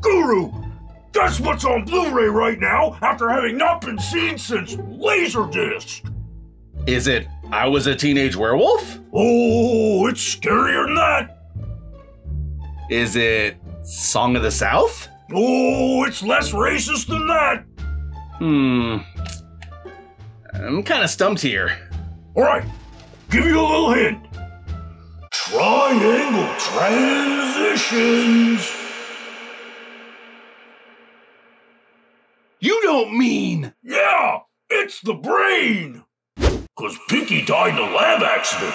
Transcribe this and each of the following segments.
Guru! That's what's on Blu-ray right now after having not been seen since Laserdisc! Is it I Was a Teenage Werewolf? Oh, it's scarier than that! Is it Song of the South? Oh, it's less racist than that! I'm kind of stumped here. Alright, give you a little hint. Triangle transitions! You don't mean! Yeah, it's The Brain! 'Cause Pinky died in a lab accident.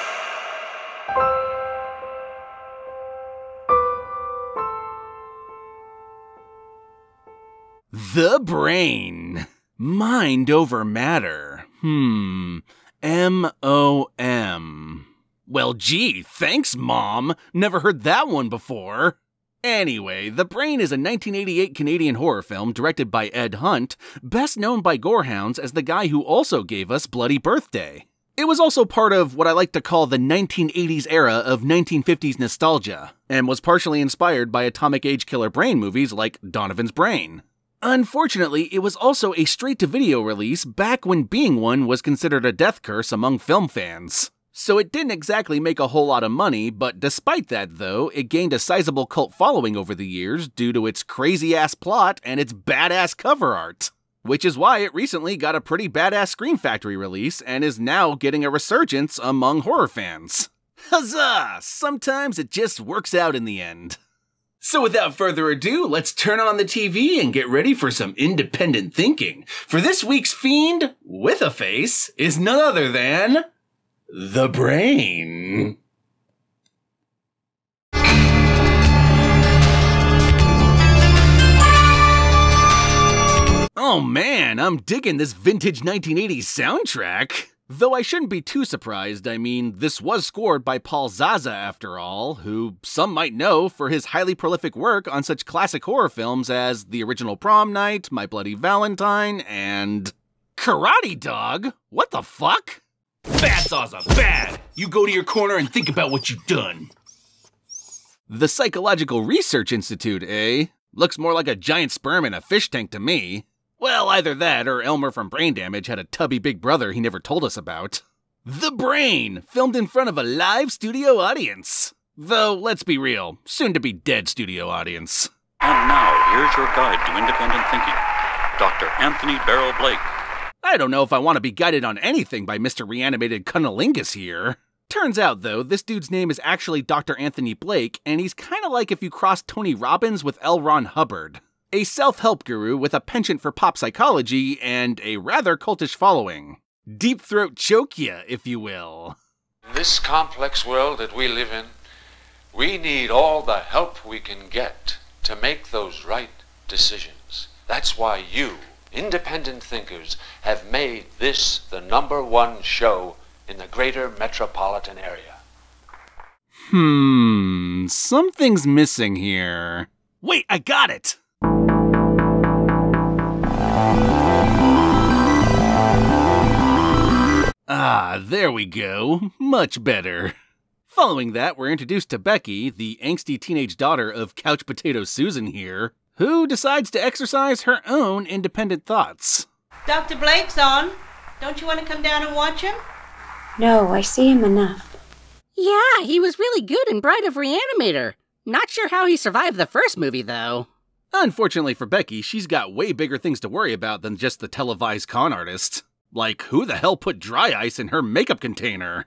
The Brain. Mind over matter. M-O-M. Well, gee, thanks, Mom. Never heard that one before. Anyway, The Brain is a 1988 Canadian horror film directed by Ed Hunt, best known by gorehounds as the guy who also gave us Bloody Birthday. It was also part of what I like to call the 1980s era of 1950s nostalgia, and was partially inspired by atomic age killer brain movies like Donovan's Brain. Unfortunately, it was also a straight-to-video release back when being one was considered a death curse among film fans. So it didn't exactly make a whole lot of money, but despite that though, it gained a sizable cult following over the years due to its crazy-ass plot and its badass cover art. Which is why it recently got a pretty badass Scream Factory release and is now getting a resurgence among horror fans. Huzzah! Sometimes it just works out in the end. So without further ado, let's turn on the TV and get ready for some independent thinking. For this week's fiend with a face is none other than... The Brain. Oh man, I'm digging this vintage 1980s soundtrack. Though I shouldn't be too surprised, I mean, this was scored by Paul Zaza after all, who some might know for his highly prolific work on such classic horror films as the original Prom Night, My Bloody Valentine, and... Karate Dog? What the fuck? Bad, Zaza, bad! You go to your corner and think about what you've done. The Psychological Research Institute, eh? Looks more like a giant sperm in a fish tank to me. Well, either that or Elmer from Brain Damage had a tubby big brother he never told us about. The Brain, filmed in front of a live studio audience. Though, let's be real, soon-to-be dead studio audience. And now, here's your guide to independent thinking, Dr. Anthony Barrow Blake. I don't know if I want to be guided on anything by Mr. Reanimated Cunnilingus here. Turns out, though, this dude's name is actually Dr. Anthony Blake, and he's kind of like if you crossed Tony Robbins with L. Ron Hubbard. A self-help guru with a penchant for pop psychology and a rather cultish following. Deep throat choke ya, if you will. In this complex world that we live in, we need all the help we can get to make those right decisions. That's why you... independent thinkers have made this the #1 show in the greater metropolitan area. Something's missing here. Wait, I got it! Ah, there we go. Much better. Following that, we're introduced to Becky, the angsty teenage daughter of Couch Potato Susan here, who decides to exercise her own independent thoughts. Dr. Blake's on. Don't you want to come down and watch him? No, I see him enough. Yeah, he was really good in Bride of Reanimator. Not sure how he survived the first movie, though. Unfortunately for Becky, she's got way bigger things to worry about than just the televised con artist. Like, who the hell put dry ice in her makeup container?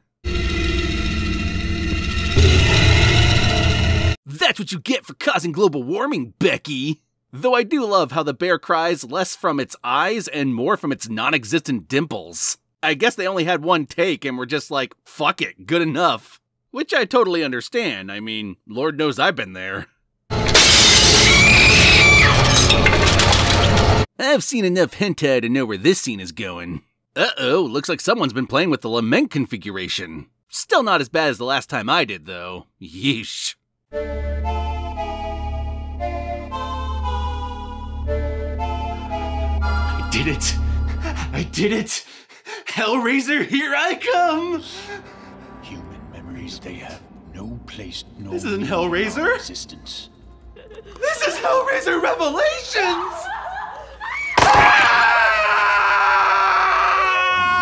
That's what you get for causing global warming, Becky! Though I do love how the bear cries less from its eyes and more from its non-existent dimples. I guess they only had one take and were just like, fuck it, good enough. Which I totally understand, I mean, Lord knows I've been there. I've seen enough hentai to know where this scene is going. Uh-oh, looks like someone's been playing with the lament configuration. Still not as bad as the last time I did, though. Yeesh. I did it! I did it! Hellraiser, here I come! Human memories, they have no place, no existence. This isn't Hellraiser! Hellraiser Revelations!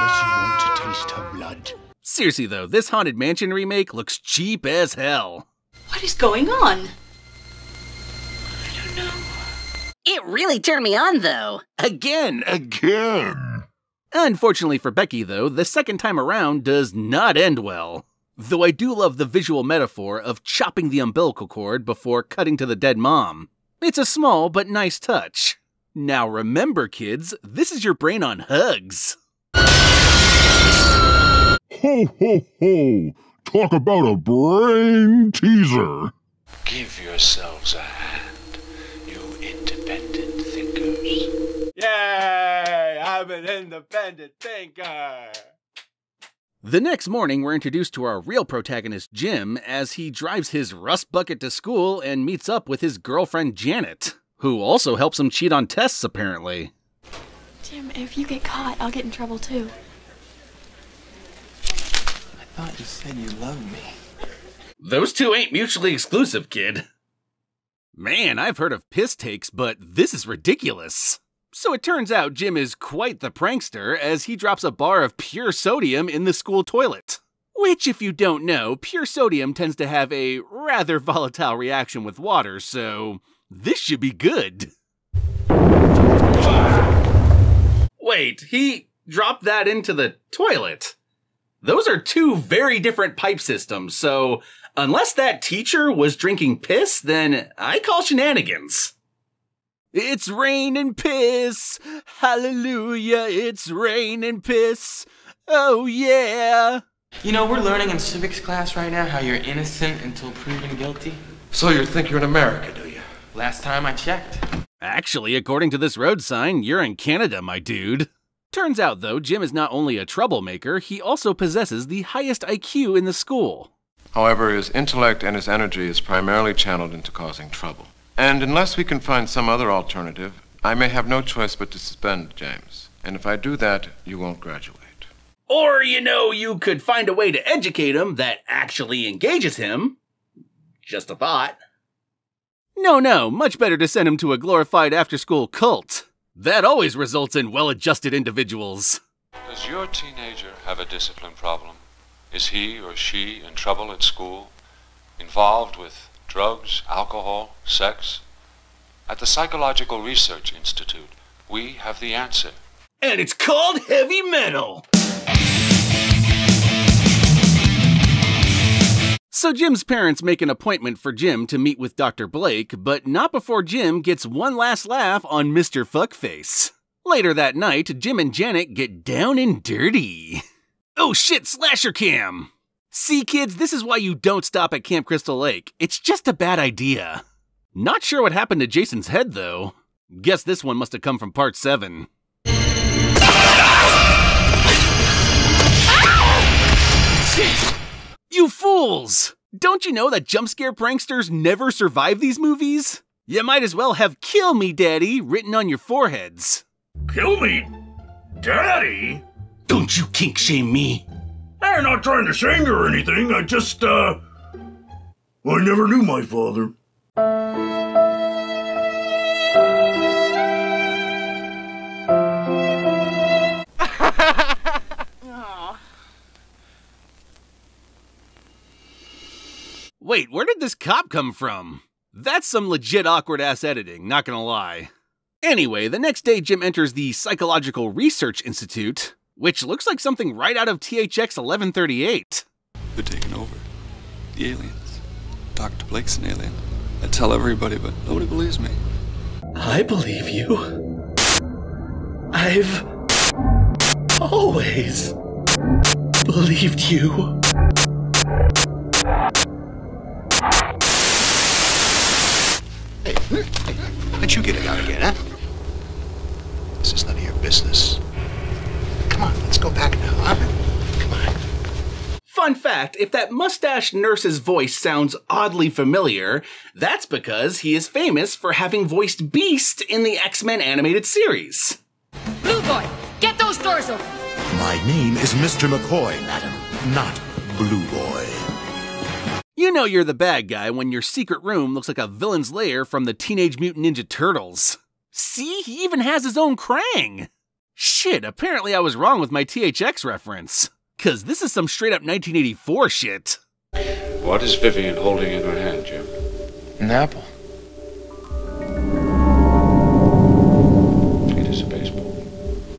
Unless you want to taste her blood. Seriously though, this Haunted Mansion remake looks cheap as hell. What is going on? I don't know. It really turned me on though. Again! Unfortunately for Becky though, the second time around does not end well. Though I do love the visual metaphor of chopping the umbilical cord before cutting to the dead mom. It's a small but nice touch. Now remember kids, this is your brain on hugs. Ho ho ho! Talk about a brain teaser! Give yourselves a hand, you independent thinkers. Yay! I'm an independent thinker! The next morning, we're introduced to our real protagonist, Jim, as he drives his rust bucket to school and meets up with his girlfriend, Janet, who also helps him cheat on tests, apparently. Jim, if you get caught, I'll get in trouble, too. I thought you said you loved me. Those two ain't mutually exclusive, kid. Man, I've heard of piss takes, but this is ridiculous. So it turns out Jim is quite the prankster as he drops a bar of pure sodium in the school toilet. Which, if you don't know, pure sodium tends to have a rather volatile reaction with water, so this should be good. Wait, he dropped that into the toilet? Those are two very different pipe systems, so unless that teacher was drinking piss, then I call shenanigans. It's rain and piss, hallelujah, it's rain and piss, oh yeah. You know, we're learning in civics class right now how you're innocent until proven guilty. So you think you're in America, do you? Last time I checked. Actually, according to this road sign, you're in Canada, my dude. Turns out, though, Jim is not only a troublemaker, he also possesses the highest IQ in the school. However, his intellect and his energy is primarily channeled into causing trouble. And unless we can find some other alternative, I may have no choice but to suspend James. And if I do that, you won't graduate. Or, you know, you could find a way to educate him that actually engages him. Just a thought. No, much better to send him to a glorified after-school cult. That always results in well-adjusted individuals. Does your teenager have a discipline problem? Is he or she in trouble at school? Involved with drugs, alcohol, sex? At the Psychological Research Institute, we have the answer. And it's called heavy metal! So Jim's parents make an appointment for Jim to meet with Dr. Blake, but not before Jim gets one last laugh on Mr. Fuckface. Later that night, Jim and Janet get down and dirty. Oh shit, slasher cam! See, kids, this is why you don't stop at Camp Crystal Lake. It's just a bad idea. Not sure what happened to Jason's head, though. Guess this one must have come from Part 7. You fools! Don't you know that jump scare pranksters never survive these movies? You might as well have "Kill me, Daddy" written on your foreheads. Kill me, Daddy? Don't you kink shame me. I'm not trying to shame you or anything, I just, I never knew my father. Wait, where did this cop come from? That's some legit awkward-ass editing, not gonna lie. Anyway, the next day Jim enters the Psychological Research Institute, which looks like something right out of THX 1138. They're taking over. The aliens. Dr. Blake's an alien. I tell everybody, but nobody believes me. I believe you. I've always believed you. Hey, let you get it out again, huh? This is none of your business. Come on, let's go back now, huh? Come on. Fun fact, if that mustached nurse's voice sounds oddly familiar, that's because he is famous for having voiced Beast in the X-Men animated series. Blue Boy, get those doors open! My name is Mr. McCoy, madam, not Blue Boy. You know you're the bad guy when your secret room looks like a villain's lair from the Teenage Mutant Ninja Turtles. See, he even has his own Krang! Shit, apparently I was wrong with my THX reference. Cause this is some straight up 1984 shit. What is Vivian holding in her hand, Jim? An apple. It is a baseball.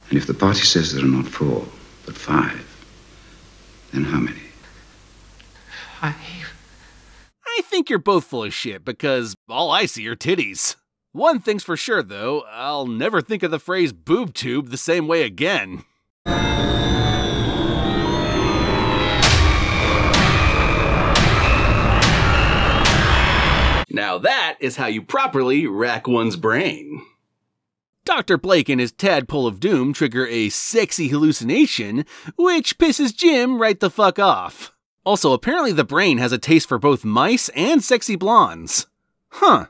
And if the party says there are not four, but five, then how many? Five. I think you're both full of shit because all I see are titties. One thing's for sure though, I'll never think of the phrase boob tube the same way again. Now that is how you properly rack one's brain. Dr. Blake and his tadpole of doom trigger a sexy hallucination, which pisses Jim right the fuck off. Also, apparently the brain has a taste for both mice and sexy blondes. Huh.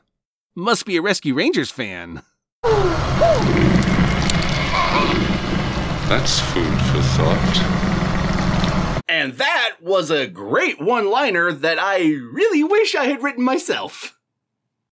Must be a Rescue Rangers fan. That's food for thought. And that was a great one-liner that I really wish I had written myself.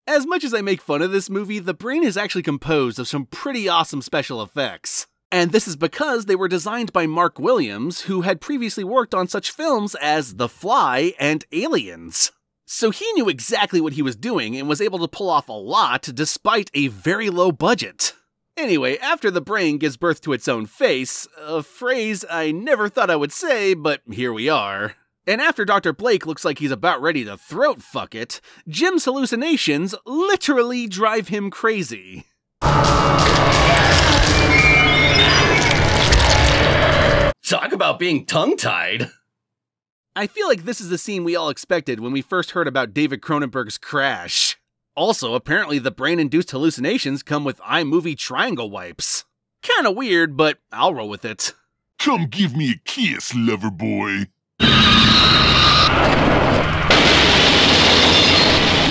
As much as I make fun of this movie, The Brain is actually composed of some pretty awesome special effects. And this is because they were designed by Mark Williams, who had previously worked on such films as The Fly and Aliens. So he knew exactly what he was doing and was able to pull off a lot despite a very low budget. Anyway, after the brain gives birth to its own face, a phrase I never thought I would say, but here we are. And after Dr. Blake looks like he's about ready to throat fuck it, Jim's hallucinations literally drive him crazy. Talk about being tongue-tied. I feel like this is the scene we all expected when we first heard about David Cronenberg's Crash. Also, apparently the brain-induced hallucinations come with iMovie triangle wipes. Kinda weird, but I'll roll with it. Come give me a kiss, lover boy.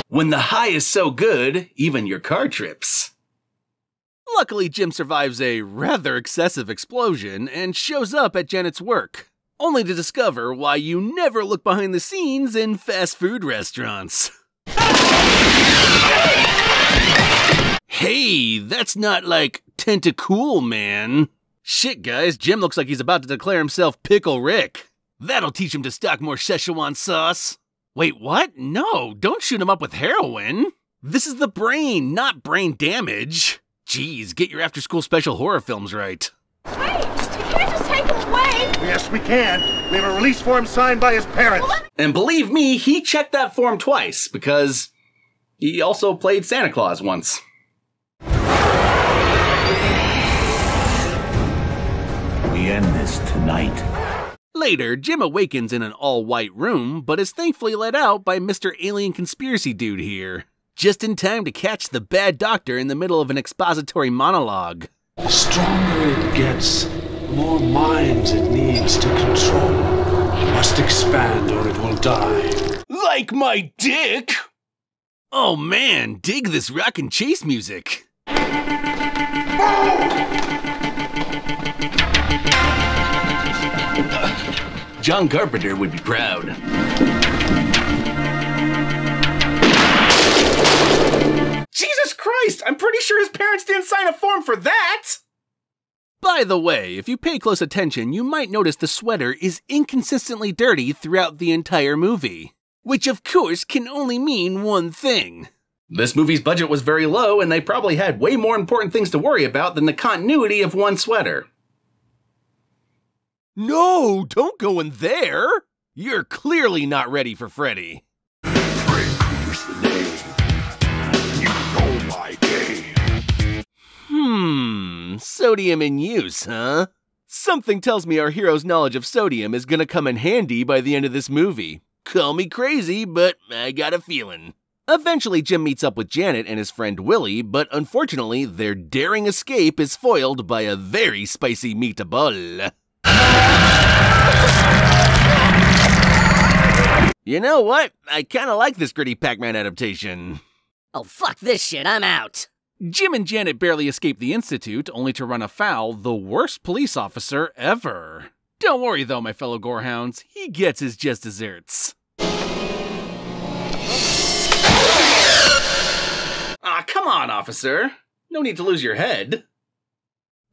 When the high is so good, even your car trips. Luckily, Jim survives a rather excessive explosion and shows up at Janet's work, only to discover why you never look behind the scenes in fast food restaurants. Hey, that's not like Tentacool, man. Shit, guys, Jim looks like he's about to declare himself Pickle Rick. That'll teach him to stock more Szechuan sauce. Wait, what? No, don't shoot him up with heroin. This is the brain, not brain damage. Jeez, get your after-school special horror films right. Yes, we can. We have a release form signed by his parents. And believe me, he checked that form twice, because he also played Santa Claus once. We end this tonight. Later, Jim awakens in an all-white room, but is thankfully let out by Mr. Alien Conspiracy Dude here, just in time to catch the bad doctor in the middle of an expository monologue. The stronger it gets, the more minds it needs to control. It must expand or it will die. Like my dick! Oh man, dig this rock and chase music. John Carpenter would be proud. Jesus Christ, I'm pretty sure his parents didn't sign a form for that! By the way, if you pay close attention, you might notice the sweater is inconsistently dirty throughout the entire movie. Which, of course, can only mean one thing. This movie's budget was very low, and they probably had way more important things to worry about than the continuity of one sweater. No, don't go in there! You're clearly not ready for Freddy. Sodium in use, huh? Something tells me our hero's knowledge of sodium is gonna come in handy by the end of this movie. Call me crazy, but I got a feeling. Eventually, Jim meets up with Janet and his friend Willie, but unfortunately, their daring escape is foiled by a very spicy meatball. You know what? I kinda like this gritty Pac-Man adaptation. Oh, fuck this shit, I'm out. Jim and Janet barely escape the Institute, only to run afoul the worst police officer ever. Don't worry though, my fellow gorehounds, he gets his just desserts. on, officer. No need to lose your head.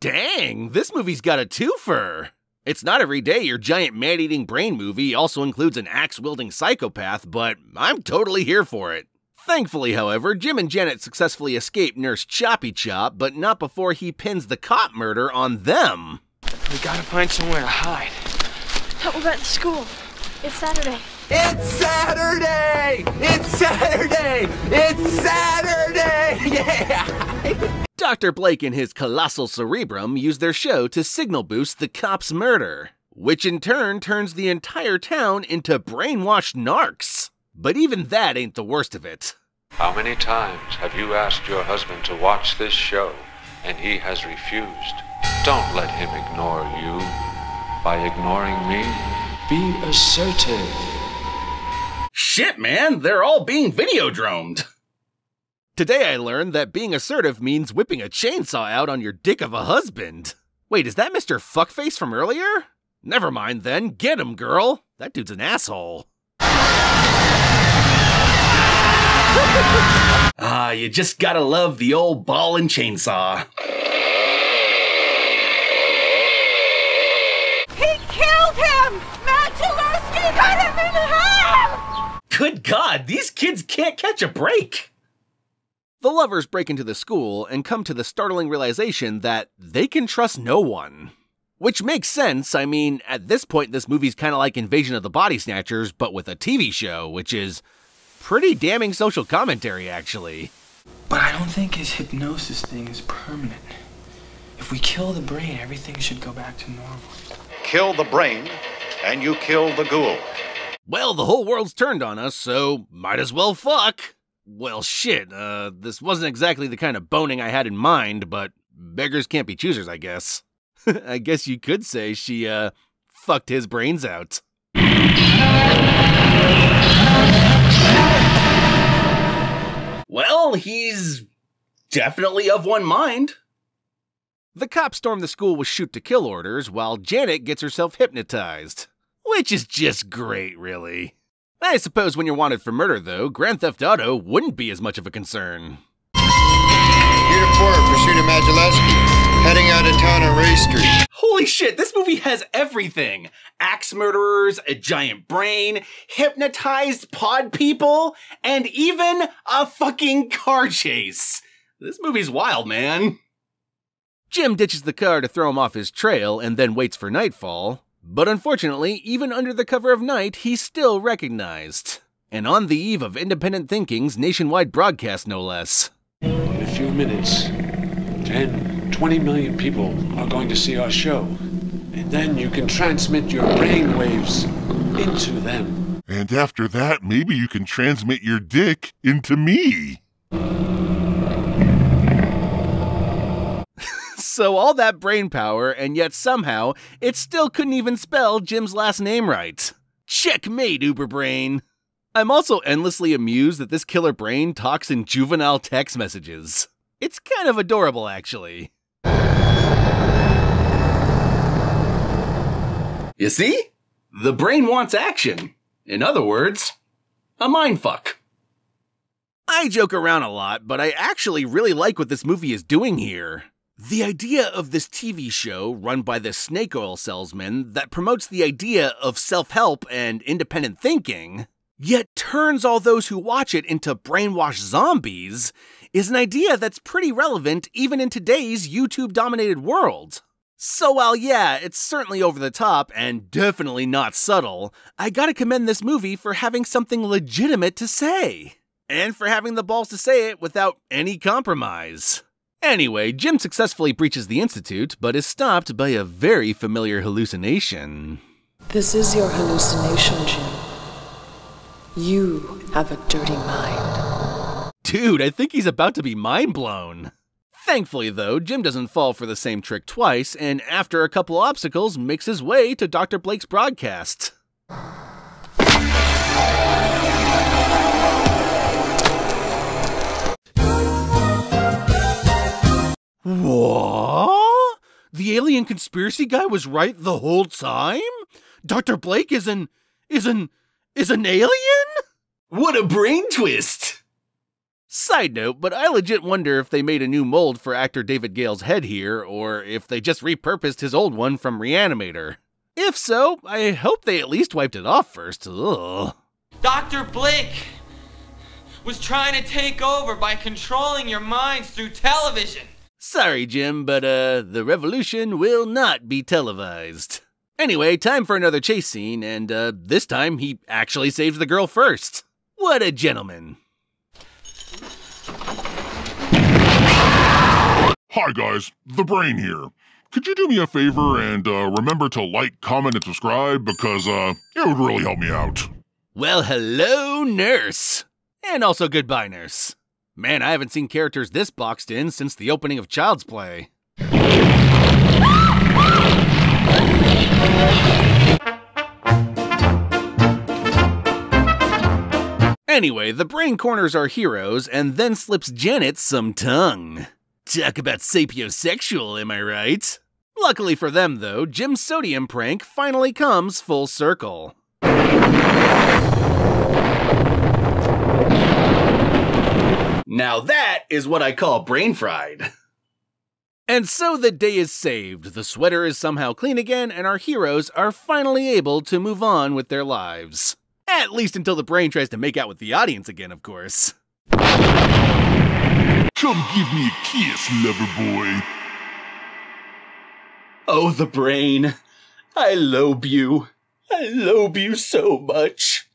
Dang, this movie's got a twofer. It's not every day your giant man-eating brain movie also includes an axe-wielding psychopath, but I'm totally here for it. Thankfully, however, Jim and Janet successfully escape Nurse Choppy Chop, but not before he pins the cop murder on them. We gotta find somewhere to hide. No, we're at school. It's Saturday. It's Saturday! It's Saturday! It's Saturday! Yeah! Dr. Blake and his colossal cerebrum use their show to signal boost the cop's murder, which in turn turns the entire town into brainwashed narcs. But even that ain't the worst of it. How many times have you asked your husband to watch this show and he has refused? Don't let him ignore you. By ignoring me, be assertive. Shit, man, they're all being videodromed. Today I learned that being assertive means whipping a chainsaw out on your dick of a husband. Wait, is that Mr. Fuckface from earlier? Never mind then, get him, girl. That dude's an asshole. Ah, you just gotta love the old ball and chainsaw. He killed him! Matt Jaworski got him in half! Good God, these kids can't catch a break! The lovers break into the school and come to the startling realization that they can trust no one. Which makes sense. I mean, at this point, this movie's kind of like Invasion of the Body Snatchers, but with a TV show, which is pretty damning social commentary, actually. But I don't think his hypnosis thing is permanent. If we kill the brain, everything should go back to normal. Kill the brain, and you kill the ghoul. Well, the whole world's turned on us, so might as well fuck. Well, shit, this wasn't exactly the kind of boning I had in mind, but beggars can't be choosers, I guess. I guess you could say she, fucked his brains out. Well, he's definitely of one mind. The cops storm the school with shoot-to-kill orders while Janet gets herself hypnotized, which is just great, really. I suppose when you're wanted for murder, though, Grand Theft Auto wouldn't be as much of a concern. Unit 4, pursuit of Majaleski, heading out of town on Ray Street. Holy shit, this movie has everything. Axe murderers, a giant brain, hypnotized pod people, and even a fucking car chase. This movie's wild, man. Jim ditches the car to throw him off his trail and then waits for nightfall. But unfortunately, even under the cover of night, he's still recognized. And on the eve of Independent Thinking's nationwide broadcast, no less. In a few minutes, 10–20 million people are going to see our show, and then you can transmit your brain waves into them. And after that, maybe you can transmit your dick into me. So all that brain power, and yet somehow, it still couldn't even spell Jim's last name right. Checkmate, Uberbrain. I'm also endlessly amused that this killer brain talks in juvenile text messages. It's kind of adorable, actually. You see? The brain wants action. In other words, a mindfuck. I joke around a lot, but I actually really like what this movie is doing here. The idea of this TV show run by this snake oil salesman that promotes the idea of self-help and independent thinking, yet turns all those who watch it into brainwashed zombies, is an idea that's pretty relevant even in today's YouTube-dominated world. So while yeah, it's certainly over the top and definitely not subtle, I gotta commend this movie for having something legitimate to say. And for having the balls to say it without any compromise. Anyway, Jim successfully breaches the Institute, but is stopped by a very familiar hallucination. This is your hallucination, Jim. You have a dirty mind. Dude, I think he's about to be mind-blown. Thankfully, though, Jim doesn't fall for the same trick twice, and after a couple obstacles, makes his way to Dr. Blake's broadcast. What? The alien conspiracy guy was right the whole time? Dr. Blake is an alien? What a brain twist! Side note, but I legit wonder if they made a new mold for actor David Gale's head here, or if they just repurposed his old one from Reanimator. If so, I hope they at least wiped it off first. Ugh. Dr. Blake was trying to take over by controlling your minds through television. Sorry, Jim, but the revolution will not be televised. Anyway, time for another chase scene, and this time he actually saves the girl first. What a gentleman. Hi guys, The Brain here. Could you do me a favor and remember to like, comment, and subscribe because it would really help me out. Well, hello, nurse. And also goodbye, nurse. Man, I haven't seen characters this boxed in since the opening of Child's Play. Anyway, The Brain corners our heroes and then slips Janet some tongue. Talk about sapiosexual, am I right? Luckily for them, though, Jim's sodium prank finally comes full circle. Now that is what I call brain fried. And so the day is saved, the sweater is somehow clean again, and our heroes are finally able to move on with their lives. At least until The Brain tries to make out with the audience again, of course. Come give me a kiss, lover boy. Oh, The Brain. I lobe you. I lobe you so much.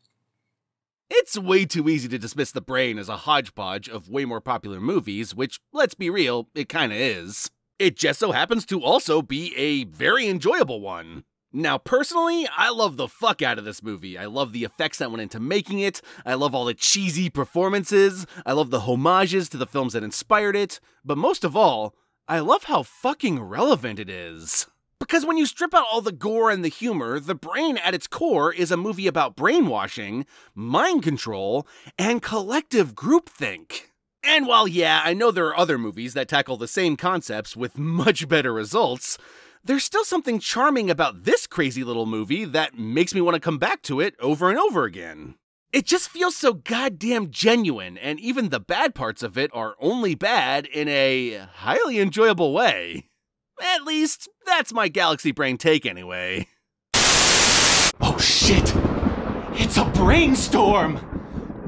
It's way too easy to dismiss The Brain as a hodgepodge of way more popular movies, which, let's be real, it kinda is. It just so happens to also be a very enjoyable one. Now, personally, I love the fuck out of this movie. I love the effects that went into making it. I love all the cheesy performances. I love the homages to the films that inspired it. But most of all, I love how fucking relevant it is. Because when you strip out all the gore and the humor, The Brain at its core is a movie about brainwashing, mind control, and collective groupthink. And while, yeah, I know there are other movies that tackle the same concepts with much better results, there's still something charming about this crazy little movie that makes me want to come back to it over and over again. It just feels so goddamn genuine, and even the bad parts of it are only bad in a highly enjoyable way. At least, that's my galaxy brain take anyway. Oh shit! It's a brainstorm!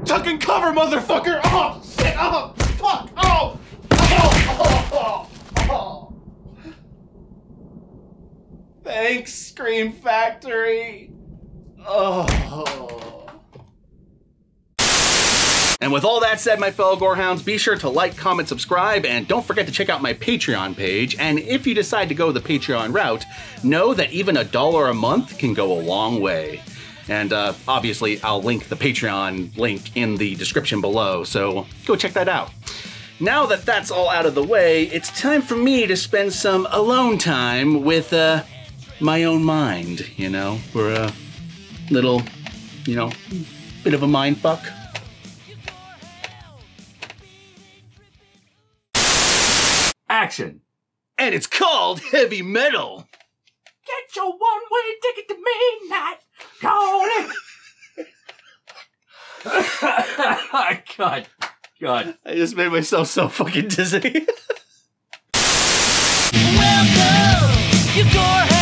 Duck and cover, motherfucker! Oh shit! Oh fuck! Oh! Oh! Oh! Oh! Oh! Thanks, Scream Factory. Oh. And with all that said, my fellow Gorehounds, be sure to like, comment, subscribe, and don't forget to check out my Patreon page. And if you decide to go the Patreon route, know that even $1 a month can go a long way. And obviously, I'll link the Patreon link in the description below, so go check that out. Now that that's all out of the way, it's time for me to spend some alone time with, my own mind, you know? We're a little, you know, bit of a mind fuck. Action. And it's called heavy metal. Get your one-way ticket to midnight, Tony. God, God. I just made myself so fucking dizzy. Welcome, you Gore.